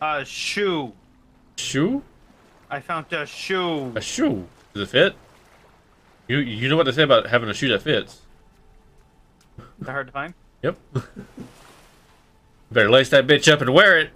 A shoe. Shoe? I found a shoe. A shoe? Does it fit? You know what they say about having a shoe that fits. Is that hard to find? Yep. Better lace that bitch up and wear it.